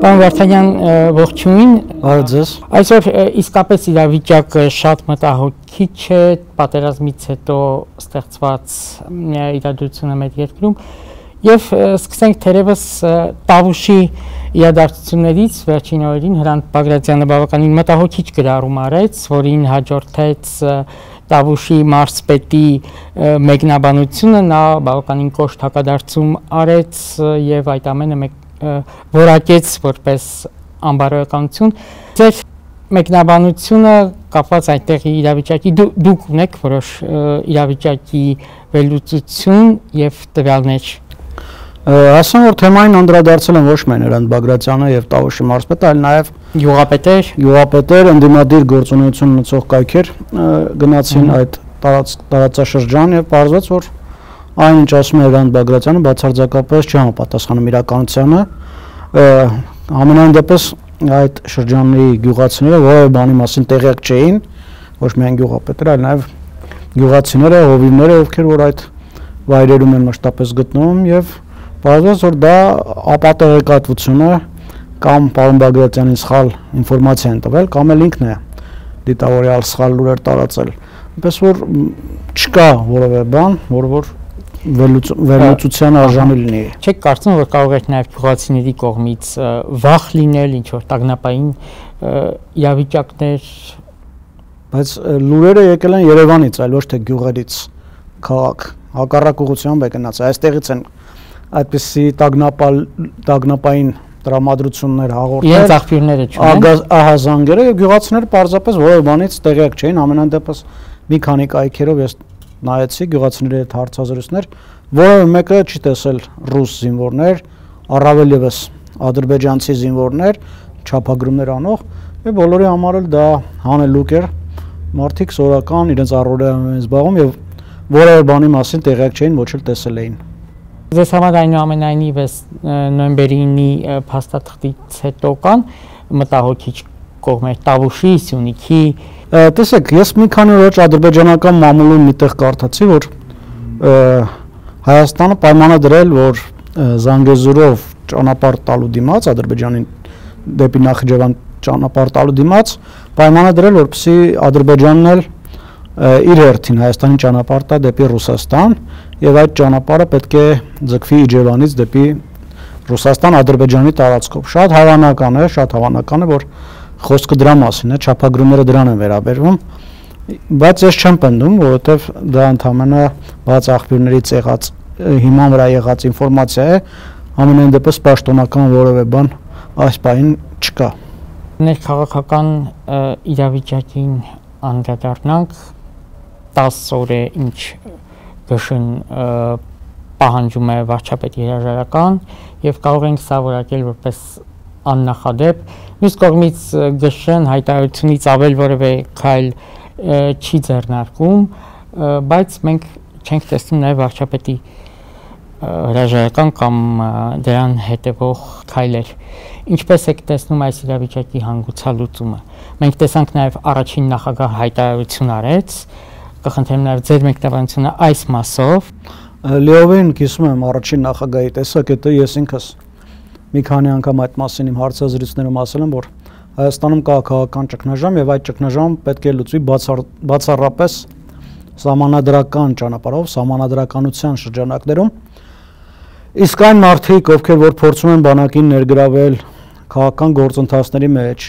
Պարոն Վարդանյան, ողջույն։ Արձես։ Այսօր իսկապես իրավիճակը շատ մտահոգիչ է, պատերազմից հետո ստեղծված իրադրությունը մեր երկրում, եւ սկսենք թերևս Տավուշի իրադարձություններից, վերջին օրերին Հրանտ Բագրատյանը բավականին մտահոգիչ գրառում արեց, որին հաջորդեց Տավուշի մարզպետի մեկնաբանությունը, նա բավականին կոշտ հակադարձում արեց եւ այդ ամենը որակեց որպես անբարոյականություն։ Ձեր մեկնաբանությունը կապված այդտեղի իրավիճակի, դուք ունեք որոշ իրավիճակի վերլուծություն եւ տվյալներ։ Ասեմ, որ թեմային անդրադարձել են ոչ միայն Հրանտ Բագրատյանը եւ Տավուշի մարզպետը, այլ նաեւ գյուղապետեր, ընդդիմադիր գործունեություն ունեցող կայքեր գնացին այդ տարածաշրջան եւ պարզվեց, որ այն ինչ ասում է Հրանտ Բագրատյանը բացարձակապես չի համապատասխանում իրականությանը, համենայն դեպս այդ շրջանի գյուղացիները որևէ բանի մասին տեղյակ չէին, ոչ միայն գյուղապետերը, այլ նաև գյուղացիները, հովիվները, ովքեր որ այդ վայրերում են մշտապես գտնվում, եւ պարզվեց, որ դա ապատեղեկատվություն է, կամ պարոն Բագրատյանին սխալ ինֆորմացիա են տվել, կամ էլ ինքն է դիտավորյալ սխալ լուրեր տարածել, այնպես որ չկա որևէ բան, որ վերլուծության արժանի լինի։ Չեք կարծում, որ կարող եք նաև փողացիների կողմից վախ լինել, ինչ որ տագնապային իրավիճակներ։ Բայց լուրերը եկել են Երևանից, այլ ոչ թե գյուղերից, քաղաք հակառակ ուղղությամբ է գնաց։ Այստեղից են այդպիսի տագնապային տրամադրություններ հաղորդել։ Իրենց աղբյուրները չունեն։ Ահազանգերը եւ գյուղացիները պարզապես որևէ բանից տեղյակ չէին, ամենայն դեպս մի քանի կայքերով ես նայեցի գյուղացիների հետ հարցազրույցներ, որը մեկը չի տեսել ռուս զինվորներ, առավել եւս ադրբեջանցի զինվորներ, չափագրումներ անող, եւ բոլորի համար էլ դա հանելուկ էր, մարդիկ սովորական իրենց առօրյայում էին զբաղվում եւ որևէ բանի մասին տեղյակ չէին, ոչ էլ տեսել էին։ Ձեզ համար այնուամենայնիվս նոյեմբերի 9-ի փաստաթղթից հետո կան մտահոգիչ կողմեր Տավուշի, Սյունիքի։ Տեսեք, ես մի քանի օր ադրբեջանական մամուլում միտեղ կարդացի, որ Հայաստանը պայման է դրել, որ Զանգեզուրով ճանապարհ տալու դիմաց, Ադրբեջանին դեպի Նախիջևան ճանապարհ տալու դիմաց, պայման է դրել, որպեսզի Ադրբեջանն էլ իր հերթին Հայաստանի ճանապարհ տա դեպի Ռուսաստան, եւ այդ ճանապարհը պետք է ձգվի Իջևանից դեպի Ռուսաստան Ադրբեջանի տարածքով։ Շատ հավանական է, որ խոսքը դրա մասին է, չափագրումները դրան են վերաբերվում, բայց ես չեմ պնդում, որովհետև դա ընդհանրապես բաց աղբյուրներից եղած, հիման վրա եղած ինֆորմացիա է, ամենայն դեպս պաշտոնական որևէ բան այս պահին չկա։ Ներքաղաքական իրավիճակին անդրադառնանք, 10 օր է ինչ գշին պահանջում է վարչապետի հրաժարական եւ կարող ենք սա որակել որպես աննախադեպ։ Մյուս կողմից ԳՇ-ն հայտարարությունից ավել որևէ քայլ չի ձեռնարկում, բայց մենք չենք տեսնում նաև վարչապետի հրաժարական կամ դրան հետևող քայլեր։ Ինչպես եք տեսնում այս իրավիճակի հանգուցալուծումը։ Մենք տեսանք նաև առաջին նախագահ հայտարարություն արեց, կխնդրեմ նաև ձեր մեկնաբանությունը այս մասով։ Լիովին կիսում եմ առաջին նախագահի տեսակետը, ես ինքս մի քանի անգամ այդ մասին իմ հարցազրույցներում ասել եմ, որ Հայաստանում կա քաղաքական ճգնաժամ եւ այդ ճգնաժամը պետք է լուծվի բացառապես համանadrական ճանապարհով, համանadrականության շրջանակներում։ Իսկ այն մարդիկ, ովքեր որ փորձում են բանակին ներգրավել քաղաքական գործընթացների մեջ,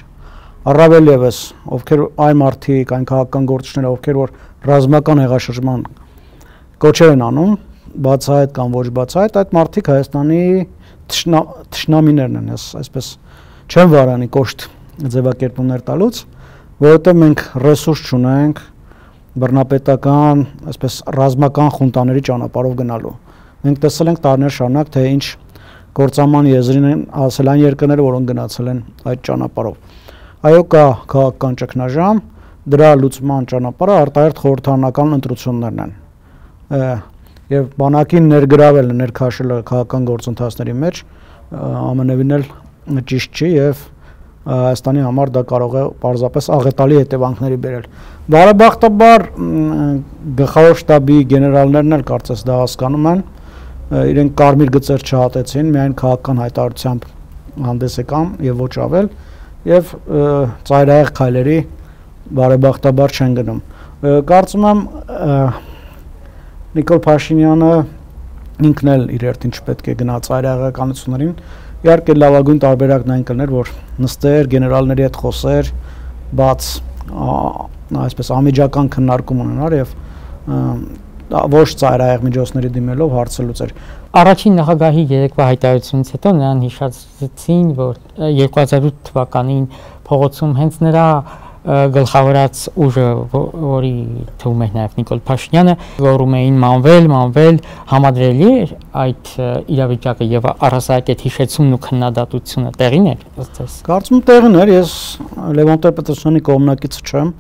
առավել եւս ովքեր այլ մարդիկ, այն քաղաքական գործիչները, ովքեր որ ռազմական հեղաշրջման կոչեր են անում, բացահայտ կամ ոչ բացահայտ, այդ մարդիկ Հայաստանի թշնամիներն են, այսպես չեմ վարանի կոշտ ձևակերպումներ տալուց, որովհետեւ մենք ռեսուրս չունենք բռնապետական, այսպես ռազմական խունտաների ճանապարհով գնալու։ Մենք տեսել ենք տարիներ շարունակ, թե ինչ կործաման եզրին են ասել այն երկրները, որոնք գնացել են այդ ճանապարհով։ Այո, կա քաղաքական ճգնաժամ, դրա լուծման ճանապարհը արտահերթ խորհրդանական ընտրություններն են։ Եվ բանակին ներգրավելը, ներքաշելը քաղաքական գործընթացների մեջ ամենևին էլ ճիշտ չի եւ Հայաստանի համար դա կարող է պարզապես աղետալի հետևանքների բերել։ Բարեբախտաբար գլխավոր շտաբի գեներալներն էլ կարծես դա հասկանում են, իրենք կարմիր գծեր չհատեցին, միայն քաղաքական հայտարարությամբ հանդես եկամ եւ ոչ ավել եւ ծայրահեղ քայլերի բարեբախտաբար չեն գնում։ Կարծում եմ Նիկոլ Փաշինյանը ինքն էլ իր երթին չպետք է գնա ծայրահեղականություններին։ Իհարկե լավագույն տարբերակն այն կներ, որ նստեր, գեներալների հետ խոսեր, բաց այսպես ամիջական քննարկում ունենար եւ ոչ ծայրահեղ միջոցների դիմելով հարցելուծեր։ Առաջին նախագահի երեկվա հայտարարությունից հետո նրան հիշեցին, որ 2008 թվականին փողոցում հենց նրա գլխավորած ուժը, որի թվում էր նաև Նիկոլ Փաշինյանը, որում էին մանվել, համադրելի էր այդ իրավիճակը եւ առհասարակ այդ հիշեցումն ու քննադատությունը տեղին էր, ասես։ Կարծում տեղին էր, ես Լևոն Տեր-Պետրոսյանի կողմնակից չեմ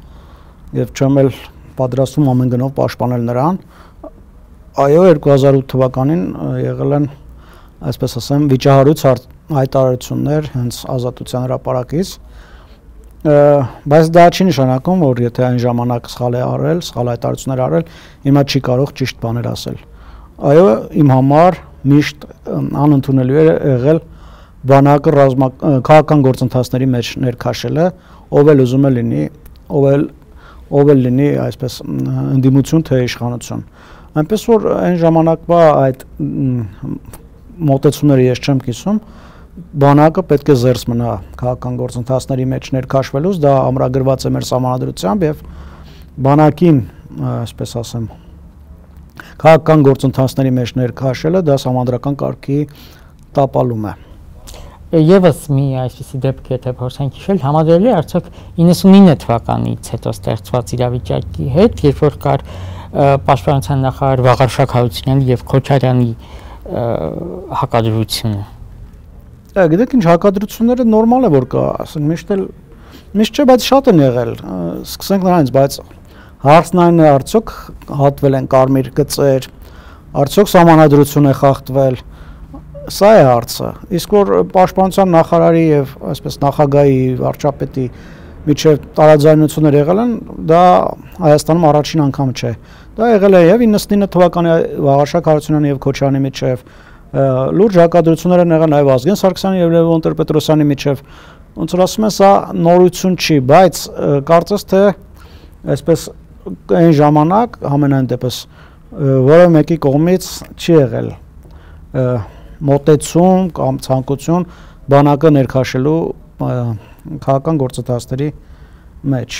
եւ չեմ էլ պատրաստվում ամեն գնով պաշտպանել նրան։ Այո, 2008 թվականին եղել են, այսպես ասեմ, վիճահարույց հայտարարություններ հենց Ազատության հրապարակից, բայց դա չի նշանակում, որ եթե այն ժամանակ սխալ է արել, սխալ հայտարարություններ արել, հիմա չի կարող ճիշտ բաներ ասել։ Այո, իմ համար միշտ անընդունելի է եղել բանակը քաղաքական գործընթացների մեջ ներքաշելը, ով էլ ուզում է լինի, այսպես ընդդիմություն թե իշխանություն։ Այնպես որ այն ժամանակվա այդ մոտեցումները ես չեմ կիսում, բանակը պետք է զերծ մնա քաղաքական գործընթացների մեջ ներքաշվելուց, դա ամրագրված է մեր համանդրությամբ եւ բանակին, այսպես ասեմ, քաղաքական գործընթացների մեջ ներքաշելը դա համանդրական կարգի տապալում է։ Եվս մի այսպիսի դեպք է, եթե փորձենք հիշել, համադրելի արդյոք 99 թվականից հետո ստեղծված իրավիճակի հետ, երբ որ կար պաշտպանության նախարար Վաղարշակ Հարությունյանի եւ Քոչարյանի հակադրությունը։ Գիտեք ինչ, հակադրությունները նորմալ է որ կա, ասենք միշտ չէ, բայց շատ են եղել։ Սկսենք նրանից, բայց հարցն այն է, արդյոք հատվել են կարմիր գծեր, արդյոք համանadrություն է խախտվել։ Սա է հարցը։ Իսկ որ պաշտպանության նախարարի եւ այսպես նախագահի վարչապետի միջև տարաձայնություններ եղել են, դա Հայաստանում առաջին անգամ չէ։ Դա եղել է եւ 99 թվականի Վաղարշակ Հարությունյանի եւ Քոչարյանի միջև, լուրջ հակադրություններ են եղել նաեւ Ազգեն Սարգսյանի եւ Լևոն Տեր-Պետրոսյանի միջև։ Ոնց որ ասում են, սա նորություն չի, բայց կարծես թե այսպես այն ժամանակ ամենայն դեպս որևէ մեկի կողմից չի եղել մոտեցում կամ ցանկություն բանակը ներքաշելու քաղաքական գործընթացների մեջ։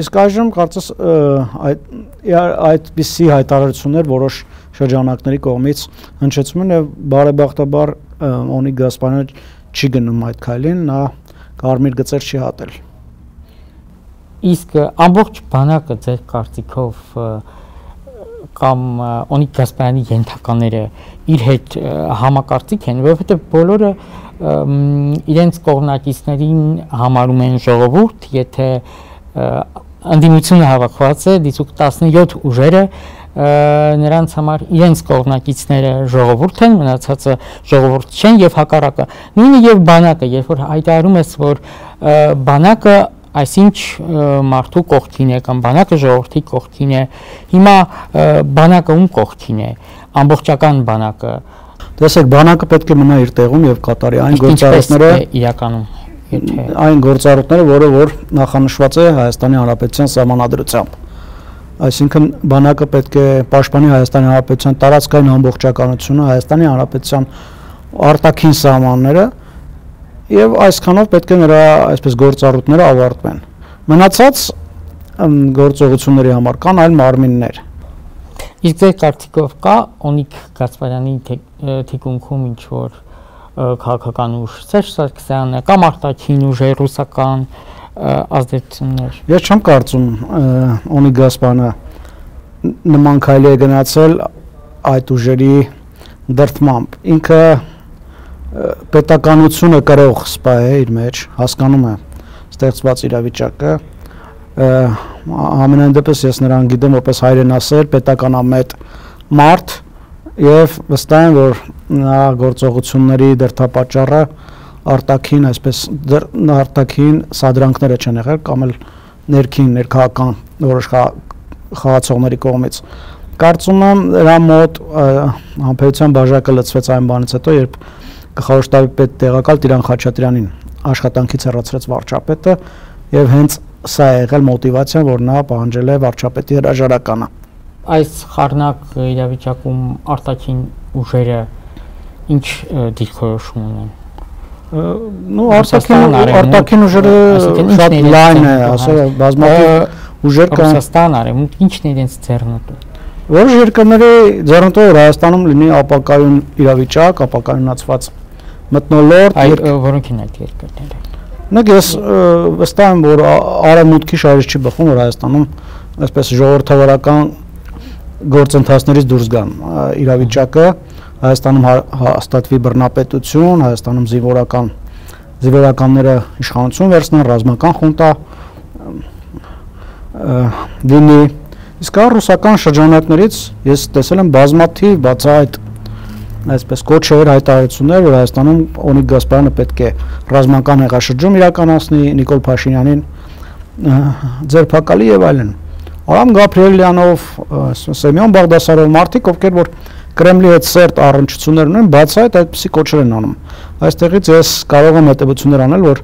Իսկ այժմ կարծես այդպիսի հայտարարություններ որոշ շրջանակների կողմից հնչեցում են եւ բարեբախտաբար Օնիկ Գասպարյանը չի գնում այդ քայլին, նա կարմիր գծեր չի հատել։ Իսկ ամբողջ բանակը ձեր կարծիքով կամ Օնիկ Գասպարյանի ենթականները իր հետ համակարծիք են, որովհետև բոլորը իրենց կողմնակիցներին համարում են ժողովուրդ, եթե ընդդիմությունը հավաքված է, դիցուք 17 ուժերը նրանց համար իրենց կողմնակիցները ժողովուրդ են, մնացածը ժողովուրդ չեն եւ հակառակը։ Նույնը եւ բանակը, երբ որ հայտարարում ես, որ բանակը այսինչ մարդու կողքին է կամ բանակը ժողովրդի կողքին է, հիմա բանակը ում կողքին է, ամբողջական բանակը։ Տեսեք, բանակը պետք է մնա իր տեղում եւ կատարի այն գործառույթները, որը որ նախանշված է Հայաստանի Հանրապետության Սահմանադրությամբ։ Այսինքն բանակը պետք է պաշտպանի Հայաստանի Հանրապետության տարածքային ամբողջականությունը, Հայաստանի Հանրապետության արտաքին սահմանները։ Եվ այսքանով պետք է նրա այսպես գործառույթները ավարտվեն։ Մնացած գործողությունների համար կան այլ մարմիններ։ Իսկ ձեր կարծիքով կա Օնիկ Գասպարյանի թիկունքում ինչ որ քաղաքական ուժ, Սերժ Սարգսյանը կամ արտաքին ուժեր, ռուսական ազդեցություններ։ Ես չեմ կարծում Օնիկ Գասպարյանը նման քայլի է գնացել այդ ուժերի դրդմամբ։ Ինքը պետականությունը կարող սպա է իր մեջ, հասկանում է ստեղծված իրավիճակը, ամենայն դեպս ես նրան գիտեմ որպես հայրենասեր, պետականամետ մարդ եւ վստահ եմ, որ նա գործողությունների դրդապատճառը արտաքին, այսպես արտաքին սադրանքները չեն եղել կամ էլ ներքին ներքաղաքական որոշ խաղացողների կողմից։ Կարծում եմ, դրա մոտ համբերության բաժակը լցվեց այն բանից հետո, երբ Գլխավոր պետ տեղակալ Տիրան Խաչատրյանին աշխատանքից հեռացրեց վարչապետը եւ հենց սա է եղել մոտիվացիան, որ նա պահանջել է վարչապետի հրաժարականը։ Այս խառնակ իրավիճակում արտաքին ուժերը ինչ դիրքորոշում ունեն։ Ну, արտաքին ուժերը շատ լայն է, ասել բազմաթիվ ուժեր կան։ Ռուսաստան արևմուտք ինչն է իրենց ձեռնտու։ Որոշ երկրների ձեռնտու Հայաստանում լինի ապակայուն իրավիճակ, ապակայունացված մտնոլորտ։ Այդ որոնք են այդ երկրները։ Նույնիսկ ես վստահ եմ, որ արևմուտքի շարժ չի բխում, որ Հայաստանում այսպես ժողովրդավարական գործընթացներից դուրս գան իրավիճակը։ Հայաստանում հաստատվի բռնապետություն, Հայաստանում զինվորականները իշխանություն վերցնեն, ռազմական խունտա լինի։ Իսկ ռուսական շրջանակներից ես տեսել եմ բազմաթիվ բացահայտ այսպես կոչեր հայտարարություններ, որ Հայաստանում Օնիկ Գասպարյանը պետք է ռազմական հեղաշրջում իրականացնի, Նիկոլ Փաշինյանին ձերբակալի եւ այլն։ Արամ Գաբրիելյանով, Սեմյոն Բաղդասարով մարդիկ, ովքեր որ Կրեմլի հետ սերտ առնչություններ ունեն, բաց այդ այդպիսի կոչեր են անում։ Այստեղից ես կարող եմ հետևություններ անել, որ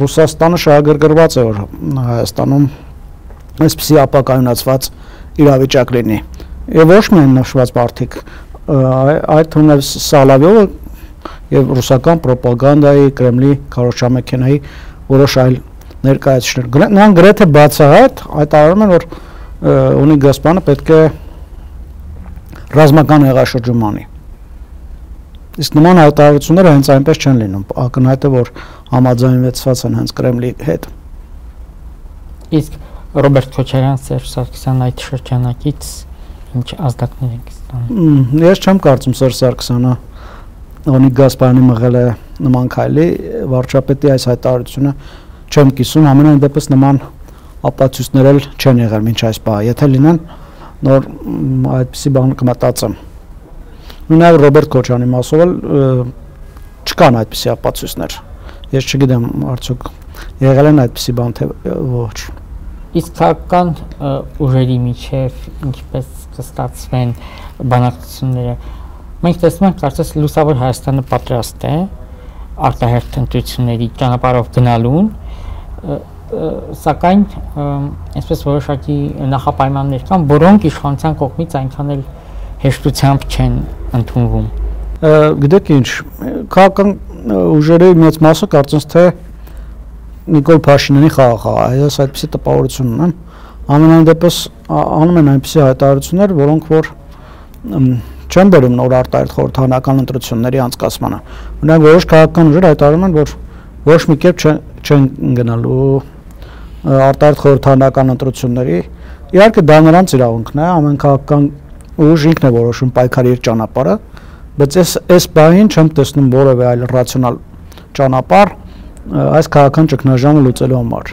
Ռուսաստանը շահագրգռված է, որ Հայաստանում այսպիսի ապակայունացված իրավիճակ լինի։ Եվ ոչ միայն նշված մարդիկ, այդ թվում Սալավյովը եւ ռուսական ռոպագանդայի, Կրեմլի քարոշչամեքենայի որոշ այլ ներկայացուցիչներ։ Նրանք գրեթե բացահայտ հայտարարում են, որ Օնիկ Գասպարյանը պետք է ռազմական հեղաշրջում անի։ Իսկ նման հայտարարությունները հենց այնպես չեն լինում, ակնհայտ է, որ համաձայնեցված են հենց Կրեմլի հետ։ Իսկ Ռոբերտ Քոչարյան, Սերժ Սարգսյան այդ շրջանակից ինչ ազդակներ են ստանում։ Ես չեմ կարծում Սերժ Սարգսյանը Օնիկ Գասպարյանի մղել է նման քայլի, վարչապետի այս հայտարարությունը չեմ կիսում, ամենայն դեպս նման ապացույցներ էլ չեն եղել մինչ այս պահը։ Եթե լինեն, նոր այդպիսի բան կմտածեմ։ Նույնիսկ Ռոբերտ Քոչարյանի մասով էլ չկան այդպիսի ապացույցներ։ Ես չգիտեմ, արդյոք եղել են այդպիսի բան թե ոչ։ Իսկ քաղաքական ուժերի միջև ինչպես կստացվեն բանակցությունները։ Մենք տեսնում ենք, կարծես լուսավոր Հայաստանը պատրաստ է արտահերթ ընտրությունների ճանապարհով գնալուն, սակայն այսպես որոշակի նախապայմաններ կան, որոնք իշխանության կողմից այնքան էլ հեշտությամբ չեն ընդունվում։ Գիտեք ինչ, քաղաքական ուժերի մեծ մասը կարծես թե Նիկոլ Փաշինյանի խաղաղ է, ես այդպիսի տպավորություն ունեմ, ամենայն դեպս անում են այնպիսի հայտարարություններ, որոնք որ չեն բերում նոր արտահերթ խորհրդանական ընտրությունների անցկացմանը։ Ունենք որոշ քաղաքական ուժեր հայտարարում են, որ ոչ մի կերպ չեն գնալու արտահերթ խորհրդանական ընտրությունների։ Իհարկե դա նրանց իրավունքն է, ամեն քաղաքական ուժ ինքն է որոշում պայքարի իր ճանապարհը, բայց ես այս բանին չեմ տեսնում որևէ այլ ռացիոնալ ճանապարհ այս քաղաքական ճգնաժամը լուծելու համար։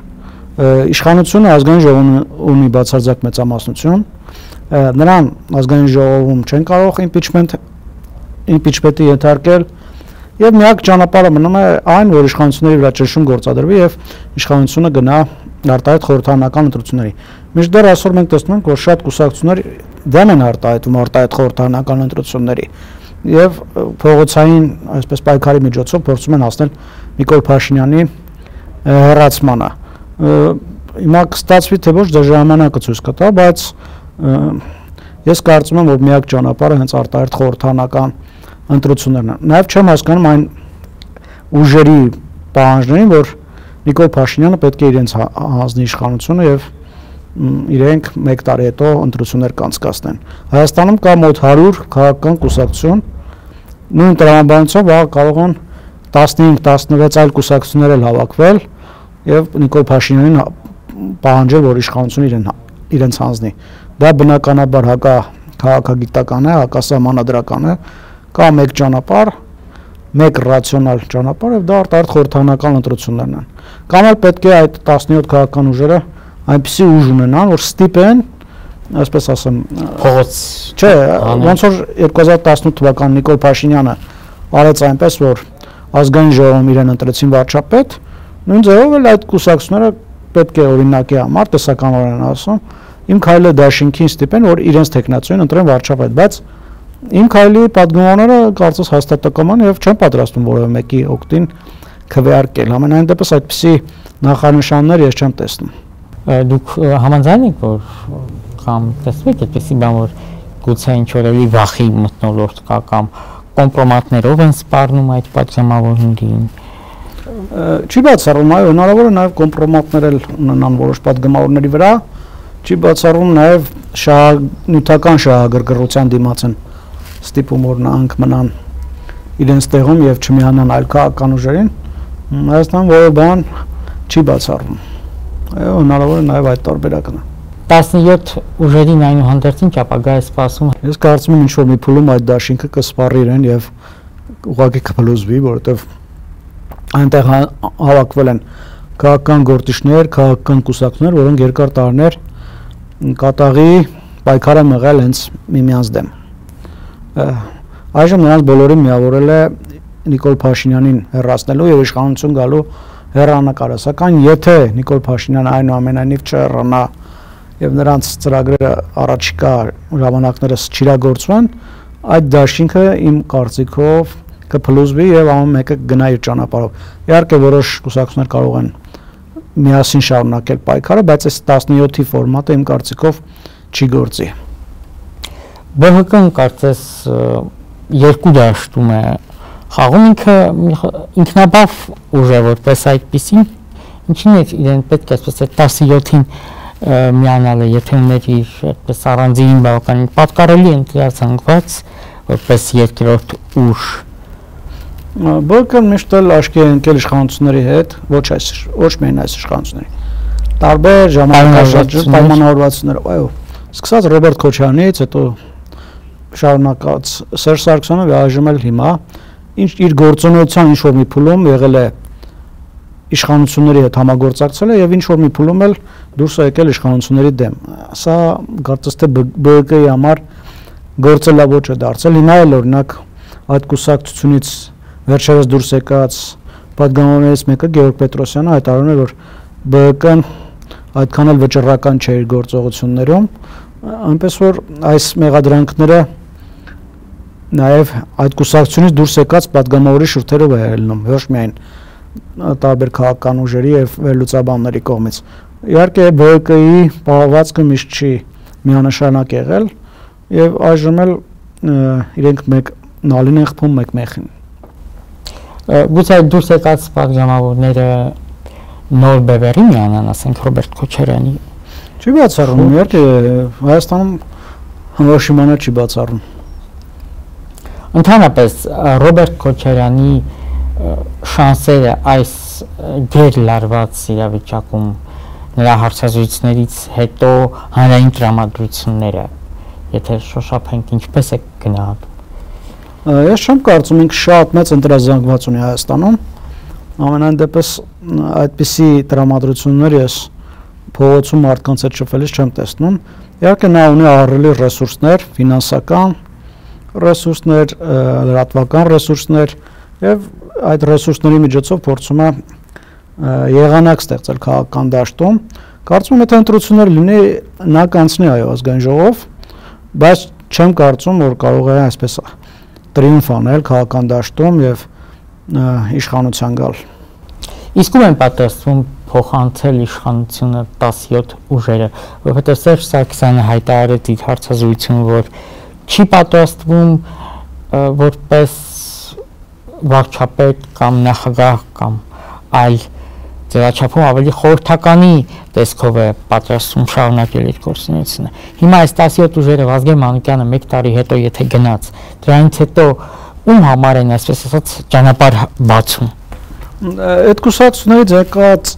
Իշխանությունը ազգային ժողովում ունի բացարձակ մեծամասնություն, նրան ազգային ժողովում չեն կարող իմպիչմենտի ենթարկել։ Եվ միակ ճանապարհը մնում է այն, որ իշխանությունների վրա ճնշում գործադրվի եւ իշխանությունը գնա արտահայտ խորհրդանական ընտրությունների։ Մինչդեռ այսօր մենք տեսնում ենք, որ շատ կուսակցություններ դեմ են արտահայտում արտահայտ խորհրդանական ընտրությունների եւ փողոցային, այսպես պայքարի միջոցով փորձում են հասնել Նիկոլ Փաշինյանի հեռացմանը։ Հիմա կստացվի թե ոչ, դա ժամանակը ցույց կտա, բայց ես կարծում եմ, որ միակ ճանապարհը հենց արտահայտ խորհրդանական ընտրություններն են։ Նաև չեմ հասկանում այն ուժերի պահանջներին, որ Նիկոլ Փաշինյանը պետք է իրենց հանձնի իշխանությունը եւ իրենք 1 տարի հետո ընտրություններ կանցկացնեն։ Հայաստանում կա մոտ 100 քաղաքական կուսակցություն, նույն տրամաբանությամբ ահա կարող են 15-16 այլ կուսակցություններ էլ հավաքվել եւ Նիկոլ Փաշինյանին պահանջել, որ իշխանությունը իրենց հանձնի։ Դա բնականաբար հակաքաղաքագիտական է, հակասահմանադրական է։ Կա մեկ ճանապարհ, մեկ ռացիոնալ ճանապարհ եւ դա արտահերթ խորհրդանական ընտրություններն են։ Կամ էլ պետք է այդ 17 քաղաքական ուժերը այնպիսի ուժ ունենան, որ ստիպեն, այսպես ասեմ, փողոց, չէ, ոնց որ 2018 թվականին Նիկոլ Փաշինյանը արեց այնպես, որ ազգային ժողովում իրեն ընտրեցին վարչապետ, նույն ձեւով էլ այդ կուսակցությունները պետք է օրինակի համար տեսականորեն ասում, իմ քայլը դաշինքին ստիպեն, որ իրենց տեխնացիոն ընտրեն վարչապետ, բայց Իմ քայլի պատգամավորները կարծես հաստատակաման եւ չեն պատրաստում որևէ մեկի օգտին քվեարկել։ Համենայն դեպս այդպիսի նախանշաններ ես չեմ տեսնում։ Դուք համաձայն եք, որ կամ տեսեք այդպիսի բան, որ գուցե ինչ-որևէ վախի մտնոլորտ կա կամ կոմպրոմատներով են սպառնում այդ պատգամավորներին։ Չի բացառում, այո, հնարավոր է նաեւ կոմպրոմատներ ունենան որոշ պատգամավորների վրա, չի բացառում նաեւ նյութական շահագրգռության դիմաց են ստիպում որ նրանք մնան իրենց տեղում եւ չմիանան այլ քաղաքական ուժերին, Հայաստան որը բան չի բացառվում։ Այո, հնարավոր է նաեւ այդ տարբերակը։ 17 ուժերին այնուհանդերձ ինչ ապագա է սպասում։ Ես կարծում եմ ինչ-որ մի փուլում այդ դաշինքը կսպառի իրեն եւ ուղղակի կփլուզվի, որովհետեւ այնտեղ հավաքվել են քաղաքական գործիչներ, քաղաքական կուսակցներ, որոնք երկար տարիներ կատաղի պայքարը մղել հենց միմյանց դեմ։ Այժմ նրանց բոլորին միավորել է Նիկոլ Փաշինյանին հեռացնելու եւ իշխանություն գալու հեռանկարը, սակայն եթե Նիկոլ Փաշինյանը այնուամենայնիվ չհեռանա եւ նրանց ծրագրերը առաջիկա ժամանակներս չիրագործվեն, այդ դաշինքը իմ կարծիքով կփլուզվի եւ ամեն մեկը կգնա իր ճանապարհով։ Իհարկե որոշ կուսակցություններ կարող են միասին շարունակել պայքարը, բայց այս 17-ի ֆորմատը իմ կարծիքով չի գործի։ ԲՀԿ-ն կարծես երկու դաշտում է խաղում, ինքնաբավ ուժ է որպես այդպիսին, ինչին է իրեն պետք է այսպես 17-ին միանալը, եթե ուների այդպես առանձին բավականին պատկառելի ընտրացանկված որպես երկրորդ ուժ։ ԲՀԿ-ն միշտ էլ աչքի է ընկել իշխանությունների հետ, ոչ միայն այս իշխանությունների, տարբեր ժամանակաշրջանի պայմանավորվածություններով, այո, սկսած Ռոբերտ Քոչարյանից, հետո շարունակած Սերժ Սարգսյանով, այժմ էլ հիմա, ինչ իր գործունեության ինչ որ մի փուլում եղել է իշխանությունների հետ համագործակցել է եւ ինչ որ մի փուլում էլ դուրս է եկել իշխանությունների դեմ։ Սա կարծես թե ԲՀԿ-ի համար գործելաոճ է դարձել։ Հիմա էլ օրինակ այդ կուսակցությունից վերջերս դուրս եկած պատգամավորներից մեկը Գևորգ Պետրոսյանը հայտարարում է, որ ԲՀԿ-ն այդքան էլ վճռական չէ իր գործողություններում։ Այնպես որ այս մեղադրանքները նաև այդ կուսակցությունից դուրս եկած պատգամավորի շուրթերով է ելնում, ոչ միայն տարբեր քաղաքական ուժերի եւ վերլուծաբանների կողմից։ Իհարկե ԲՀԿ-ի պահվածքը միշտ չի միանշանակ եղել եւ այժմ էլ իրենք մեկ նալին են խփում մեկ մեխին։ Գուցե դուրս եկած պատգամավորները նոր բևերի միանան, ասենք Ռոբերտ Քոչարյանի։ Չի բացառվում, իհարկե Հայաստանում որոշ իմանա չի բացառվում։ Ընդհանրապես Ռոբերտ Քոչարյանի շանսերը այս դեր լարված իրավիճակում նրա հարցազրույցներից հետո հանրային տրամադրությունները, եթե շոշափենք, ինչպես է գնահատում։ Ես չեմ կարծում ինքը շատ մեծ ընտրազանգված ունի Հայաստանում, ամենայն դեպս այդպիսի տրամադրություններ ես փողոցում մարդկանց հետ շփվելիս չեմ տեսնում։ Իհարկե նա ունի առելի ռեսուրսներ, ֆինանսական ռեսուրսներ, լրատվական ռեսուրսներ եւ այդ ռեսուրսների միջոցով փորձում է եղանակ ստեղծել քաղաքական դաշտում։ Կարծում եմ, եթե ընտրություններ լինի, նա կանցնի այո ազգային ժողով, բայց չեմ կարծում, որ կարող է այսպես տրիումֆ անել քաղաքական դաշտում եւ իշխանության գալ։ Իսկ ում են պատրաստվում փոխանցել իշխանությունը 17 ուժերը, որովհետև Սերժ Սարգսյանը հայտարարեց իր հարցազրույցում, որ չի պատրաստվում որպես վարչապետ կամ նախագահ կամ այլ ձևաչափով ավելի խորհրդականի տեսքով է պատրաստվում շարունակել իր գործունեությունը։ Հիմա այս 17 ուժերը Վազգեն Մանուկյանը 1 տարի հետո եթե գնաց, դրանից հետո ում համար են այսպես ասած ճանապարհ բացում։ Այդ կուսակցություններից եկած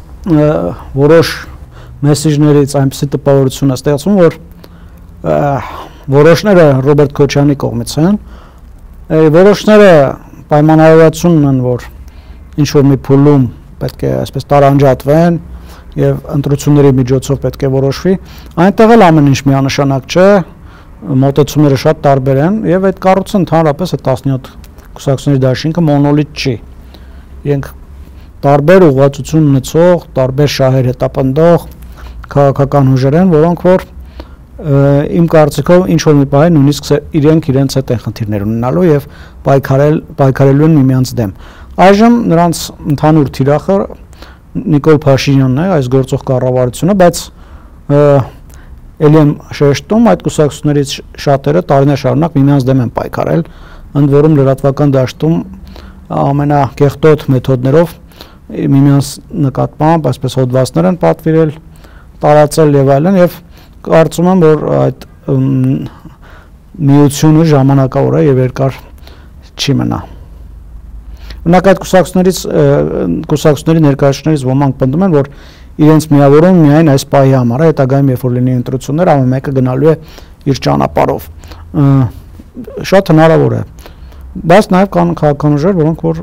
որոշ մեսիջներից այնպիսի տպավորություն է ստեղծվում, որ որոշները Ռոբերտ Քոչարյանի կողմից են, որոշները պայմանավորվածություն ունեն, որ ինչ որ մի փուլում պետք է այսպես տարանջատվեն եւ ընտրությունների միջոցով պետք է որոշվի, այնտեղ էլ ամեն ինչ միանշանակ չէ, մոտեցումները շատ տարբեր են եւ այդ կառույցը ընդհանրապես այդ 17 կուսակցությունների դաշինքը մոնոլիթ չի։ Իրենք տարբեր ուղղվածություն ունեցող, տարբեր շահեր հետապնդող քաղաքական ուժեր են, որոնք որ Իմ կարծիքով ինչ որ մի բան է, նույնիսկ իրենք իրենց հետ են խնդիրներ ունենալու եւ պայքարելու են միմյանց դեմ։ Այժմ նրանց ընդհանուր թիրախը Նիկոլ Փաշինյանն է, այս գործող կառավարությունը, բայց ելեմ շեշտում, այդ կուսակցություններից շատերը տարիներ շարունակ միմյանց դեմ են պայքարել, ընդ որում լրատվական դաշտում ամենակեղտոտ մեթոդներով միմյանց նկատմամբ այսպես հոդվածներ են պատվիրել, տարածել եւ այլն եւ Կարծում եմ, որ այդ միությունը ժամանակավոր է եւ երկար չի մնա։ Մնաք այդ կուսակցությունների ներկայացուցիչներից ոմանք պնդում են, որ իրենց միավորում միայն այս պահի համար է, հետագայում երբ որ լինի ընտրություններ, ամեն մեկը գնալու է իր ճանապարհով։ Շատ հնարավոր է։ Բայց նաեւ կան քաղաքականուժեր, որոնք որ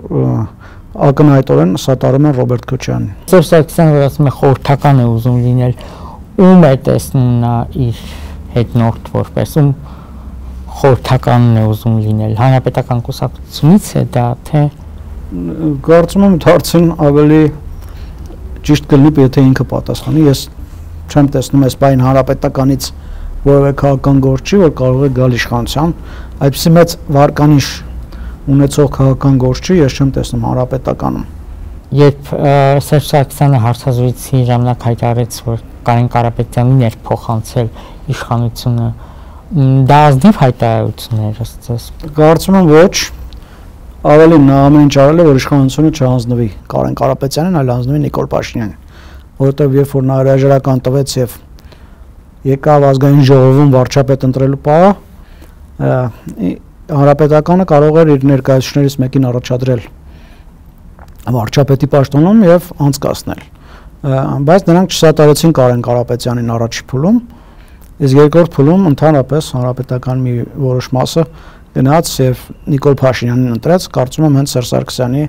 ակնհայտորեն սատարում են Ռոբերտ Քոչարյանին։ Սերժ Սարգսյանը ասում է խորհրդական է ուզում լինել։ Ում է տեսնում նա իր հետնորդ որպես, ում խորհրդականն է ուզում լինել, հանրապետական կուսակցությունից է դա, թե կարծում եմ հարցն ավելի ճիշտ կլիպ, եթե ինքը պատասխանի, ես չեմ տեսնում այս բան հանրապետականից որևէ քաղաքական գործ չի, որ կարող է գալ իշխանության, այդպես մեծ վարկանիշ ունեցող քաղաքական գործ չի, ես չեմ տեսնում հանրապետականում։ Երբ Սերժ Սարգսյանը հարցազրույցի ժամանակ հայտարարեց, որ Կարեն Կարապետյանին էր փոխանցել իշխանությունը, դա ազնիվ հայտարարություն էր, ասես։ Կարծում եմ ոչ, ավելին նա ամեն ինչ արել է, որ իշխանությունը չանձնվի Կարեն Կարապետյանին, այլ անձնվի Նիկոլ Փաշինյանին, որովհետև երբ որ նա հրաժարական տվեց եւ եկավ ազգային ժողովում վարչապետ ընտրելու պահը, հանրապետականը կարող էր իր ներկայացուցիչներից մեկին առաջադրել վարչապետի պաշտոնում եւ անցկացնել։ Բայց նրանք չսատարեցին Կարեն Կարապետյանին առաջի փուլում, իսկ երկրորդ փուլում ընդհանրապես հանրապետական մի որոշ մասը գնաց եւ Նիկոլ Փաշինյանին ընտրեց, կարծում եմ հենց Սերժ Սարգսյանի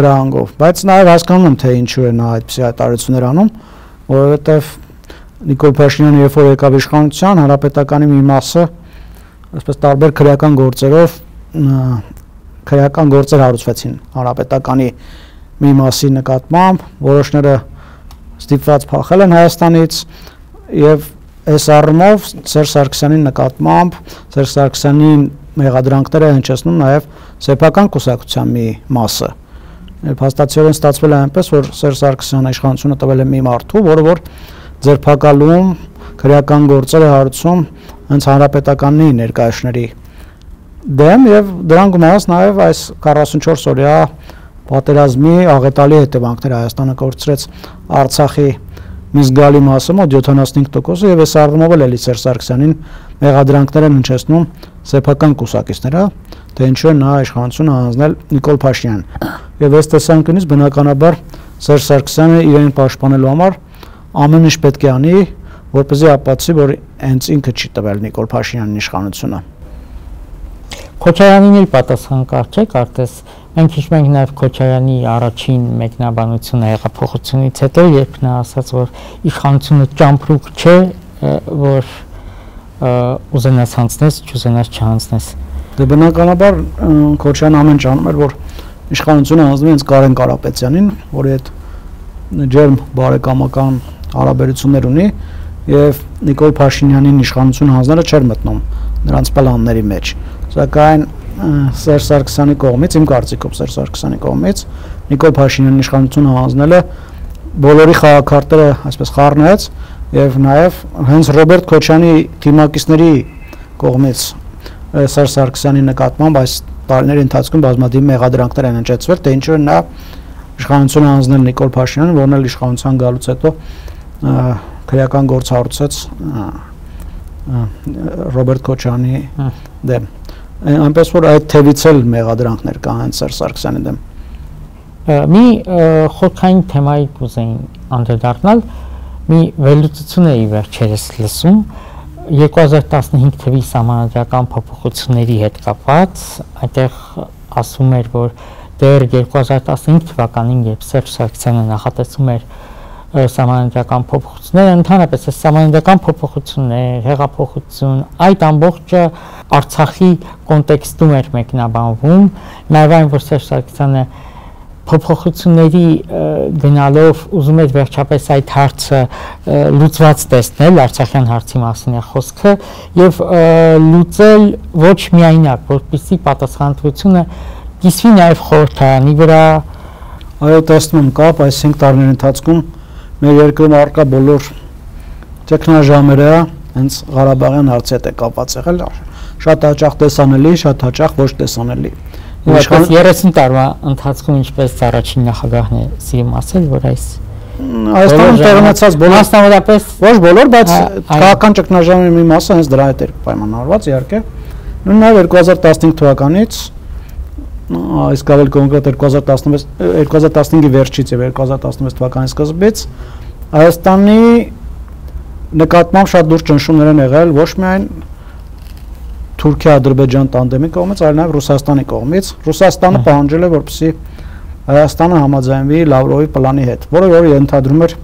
հրահանգով։ Բայց նաեւ հասկանում եմ, թե ինչու է նա այդպես հայտարարություններ անում, որովհետեւ Նիկոլ Փաշինյանը երբ որ եկավ իշխանության, հանրապետականի մի մասը այսպես տարբեր քրեական գործեր հարուցվեցին հանրապետականի մի մասի նկատմամբ, որոշները ստիպված փախել են Հայաստանից եւ այս առումով Սերժ Սարգսյանի նկատմամբ Սերժ Սարգսյանի մեղադրանքները հնչեցնում նաեւ սեփական կուսակցության մի մասը։ Եվ հաստատիորեն ստացվել է այնպես, որ Սերժ Սարգսյանը իշխանությունը տվել է մի մարդու, որը որ ձերբակալում քրեական գործեր է հարուցում հենց հանրապետականի ներկայացների դեմ եւ դրան գումարած նաեւ այս 44 օրյա պատերազմի աղետալի հետևանքները Հայաստանը կորցրեց Արցախի մի զգալի մասը, մոտ 75%-ը եւ այս առումով էլ Սերժ Սարգսյանին մեղադրանքներ են հնչեցնում սեփական կուսակիցները, թե ինչու է նա իշխանությունը հանձնել Նիկոլ Փաշինյանին։ Եվ այս տեսանկյունից բնականաբար Սերժ Սարգսյանը իրեն պաշտպանելու համար ամեն ինչ պետք է անի, որպեսզի ապացուցի, որ հենց ինքը չի տվել Նիկոլ Փաշինյանին իշխանությունը։ Քոչարյանին էլ պատասխան կարծեք, արդյոք մենք հիշում ենք նաև Քոչարյանի առաջին մեկնաբանությունը հեղափոխությունից հետո, երբ նա ասաց, որ իշխանությունը ճամբրուկ չէ, որ ուզենաս հանձնես, չուզենաս չհանձնես։ Դե բնականաբար Քոչարյանը ամեն ինչ անում էր, որ իշխանությունը հանձնվի հենց Կարեն Կարապետյանին, որի հետ ջերմ բարեկամական հարաբերություններ ունի, եւ Նիկոլ Փաշինյանին իշխանություն հանձնելը չէր մտնում նրանց պլանների մեջ։ Սակայն Սերժ Սարգսյանի կողմից, իմ կարծիքով Սերժ Սարգսյանի կողմից Նիկոլ Փաշինյանին իշխանությունը հանձնելը բոլորի խաղաքարտերը այսպես խառնեց եւ նաեւ հենց Ռոբերտ Քոչարյանի թիմակիցների կողմից Սերժ Սարգսյանի նկատմամբ այս տարիների ընթացքում բազմաթիվ մեղադրանքներ են հնչեցվել, թե ինչու է նա իշխանությունը հանձնել Նիկոլ Փաշինյանին, որն էլ իշխանության գալուց հետո քրեական գործ հարուցեց Ռոբերտ Քոչարյանի դեմ։ Այնպես որ այդ թևից էլ մեղադրանքներ կան հենց Սերժ Սարգսյանի դեմ։ Մի խորքային թեմայի կուզեին անդրադառնալ, մի վերլուծություն էի վերջերս լսում 2015 թվականի համանդրական փոփոխությունների հետ կապված, այդտեղ ասում էր, որ դեռ 2015 թվականին, երբ Սերժ Սարգսյանը նախատեսում էր համանդրական փոփոխությունները, ընդհանրապես այս համանդրական փոփոխությունները, հեղափոխություն, այդ ամբողջը Արցախի կոնտեքստում էր մեկնաբանվում, նաև այն, որ Սերժ Սարգսյանը փոփոխությունների գնալով ուզում եմ վերջապես այդ հարցը լուծված տեսնել, Արցախյան հարցի մասին է խոսքը, եւ լուծել ոչ միայնակ, որպեսզի պատասխանատվությունը կիսվի նաեւ խորհրդարանի վրա. Այո, տեսնում եմ կապ, այս 5 տարիների ընթացքում մեր երկրում առկա բոլոր տեխնաժամերը հենց Ղարաբաղյան հարցի հետ է կապված եղել, շատ հաճախ տեսանելի, շատ հաճախ ոչ տեսանելի. Ինչպես 30 տարվա ընթացքում ինչպես առաջին նախագահն է սիրում ասել, որ այս Հայաստանում տեղնացած բոլոր հաստատապես ոչ բոլոր, բայց քաղաքական ճգնաժամի մի մասը հենց դրա հետ է պայմանավորված, իհարկե։ Նույնիսկ 2015 թվականից, իսկ ավելի կոնկրետ 2015-ի վերջից եւ 2016 թվականի սկզբից Հայաստանի նկատմամբ շատ դուրս ճնշումներ են եղել ոչ միայն Թուրքիա-Ադրբեջան տանդեմի կողմից, այլ նաև Ռուսաստանի կողմից։ Ռուսաստանը պահանջել է, որպեսզի Հայաստանը համաձայնվի Լավրովի պլանի հետ, որը ենթադրում էր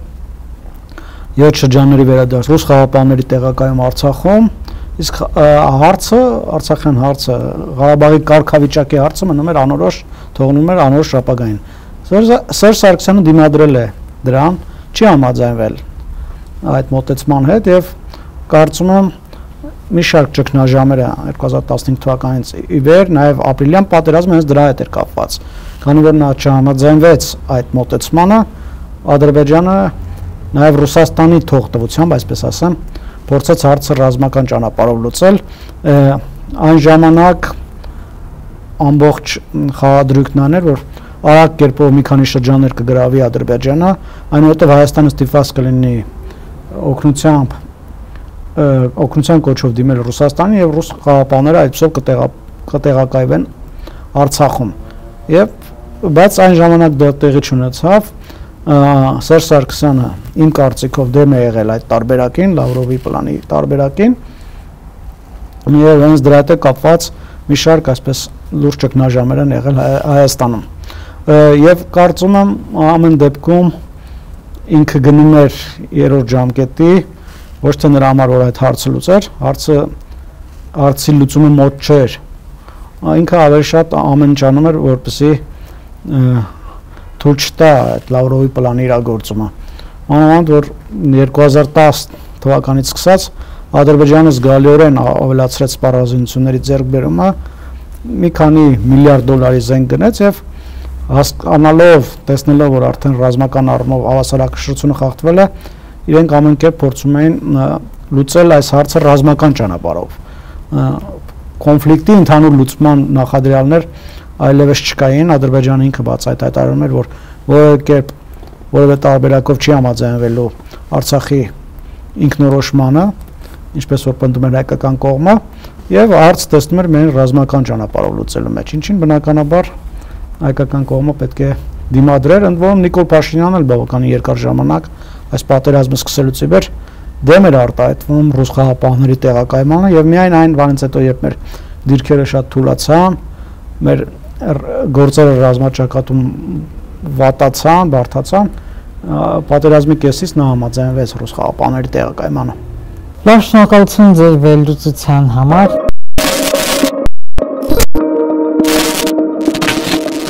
7 շրջանների վերադարձ ռուս խաղապահների տեղակայում Արցախում, իսկ հարցը, Արցախյան հարցը, Ղարաբաղի կարգավիճակի հարցը մնում էր անորոշ, թողնում էր անորոշ ապագային։ Սերժ Սարգսյանը դիմադրել է դրան, չի համաձայնվել այդ մոտեցման հետ եւ կարծում եմ մի շարք ճգնաժամերը 2015 թվականից ի վեր, նաև ապրիլյան պատերազմը հենց դրա հետ էր կապված։ Քանի որ նա չհամաձայնվեց այդ մոտեցմանը, Ադրբեջանը նաև Ռուսաստանի թողտվությամբ, այսպես ասեմ, փորձեց հարցը ռազմական ճանապարհով լուծել։ Այն ժամանակ ամբողջ խաղադրույքն այն էր, որ արագ կերպով մի քանի շրջաններ կգրավի Ադրբեջանը, այնուհետև Հայաստանը ստիպված կլինի օգնությամբ օգնության կոչով դիմել Ռուսաստանի եւ ռուս խաղապահները այդպես կտեղակայվեն Արցախում։ Եվ բայց այն ժամանակ դա տեղի չունեցավ։ Սերժ Սարգսյանը իմ կարծիքով դեմ է եղել այդ տարբերակին, Լավրովի պլանի տարբերակին։ Եվ հենց դրա հետ կապված մի շարք այսպես լուրջ ճգնաժամեր են եղել Հայաստանում։ Եվ կարծում եմ ամեն դեպքում ինքը գնում էր երրորդ ժամկետի ոչ թե նրա համար, որ այդ հարցը լուծեր, հարցի լուծումը մոտ չէր։ Ինքը ավելի շատ ամեն ինչ անում էր, որպեսզի թույլ չտա այդ Լավրովի պլանի իրագործումը։ Մանավանդ որ 2010 թվականից սկսած Ադրբեջանը զգալիորեն ավելացրեց սպառազինությունների ձեռքբերումը, մի քանի միլիարդ դոլարի զենք գնեց եւ հասկանալով, տեսնելով, որ արդեն ռազմական առումով հավասարակշռությունը խախտվել է, իրենք ամենքերբ փորձում էին լուծել այս հարցը ռազմական ճանապարհով։ Կոնֆլիկտի ընդհանուր լուծման նախադրյալներ այլևս չկային, Ադրբեջանը ինքը բացայտ հայտարարում էր, որ որևէ կերպ որևէ տարբերակով չի համաձայնվելու Արցախի ինքնորոշմանը, ինչպես որ պնդում էր հայկական կողմը, եւ հարց տեսնում էր միայն ռազմական ճանապարհով լուծելու մեջ, ինչին բնականաբար հայկական կողմը պետք է դիմադրեր, ընդ որում Նիկոլ Փաշինյանն էլ բավականին երկար ժամանակ այս պատերազմը սկսելուց ի վեր դեմ էր արտահայտվում ռուս խաղապահների տեղակայմանը եւ միայն այն բանից հետո, երբ մեր դիրքերը շատ թուլացան, մեր գործերը ռազմաճակատում վատացան, բարդացան, պատերազմի կեսից նա համաձայնվեց ռուս խաղապահների տեղակայմանը։ Լավ, շնորհակալություն ձեր վերլուծության համար։